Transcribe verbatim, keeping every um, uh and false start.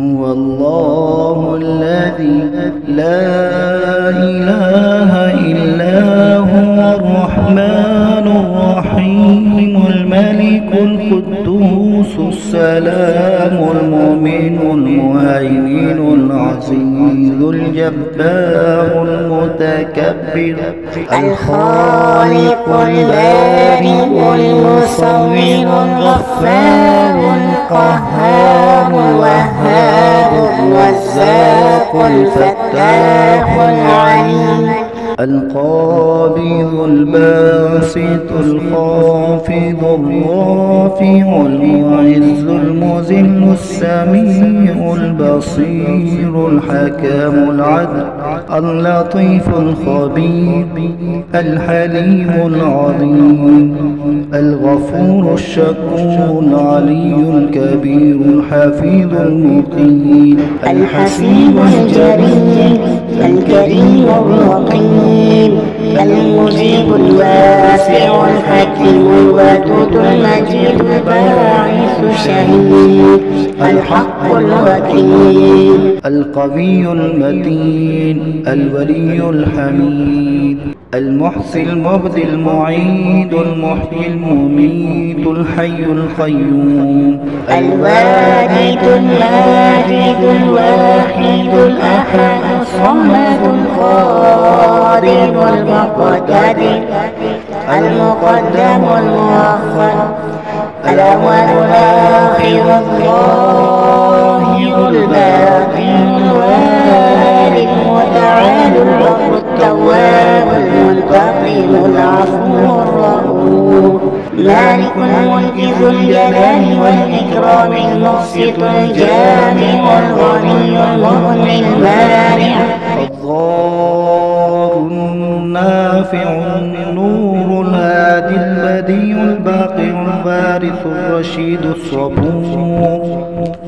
هو الله الذي لا إله إلا هو الرحمن الرحيم الملك القدوس السلام المؤمن المهيمن العزيز الجبار المتكبر الخالق البارئ المصور الغفار القهار الوهاب الرزاق الفتاح العليم القابض الباسط الخافض الرافع المعز المذل السميع البصير الحكام العدل اللطيف الخبير الحليم العظيم الغفور الشكور العلي الكبير الحفيظ المقيم الحسيب الجليل الكريم الرقيب المجيب الواسع الحكيم الودود المجيد الباعث الشهيد الحق الوكيل القوي المتين الولي الحميد المحصي المبدي المعيد المحيي المميت الحي القيوم الواحد الماجد الواحد الأحد الصمد القادر المقتدر المقدم المؤخر الأول الآخر الظاهر الباطن الوالي المتعال الرب التواب المنتقم العفو الرؤوف مالك الملك ذو الجلال والإكرام المقسط الجامع الغني المغني المانع الضار النافع النور الهادي البديع الباقي الوارث الرشيد الصبور.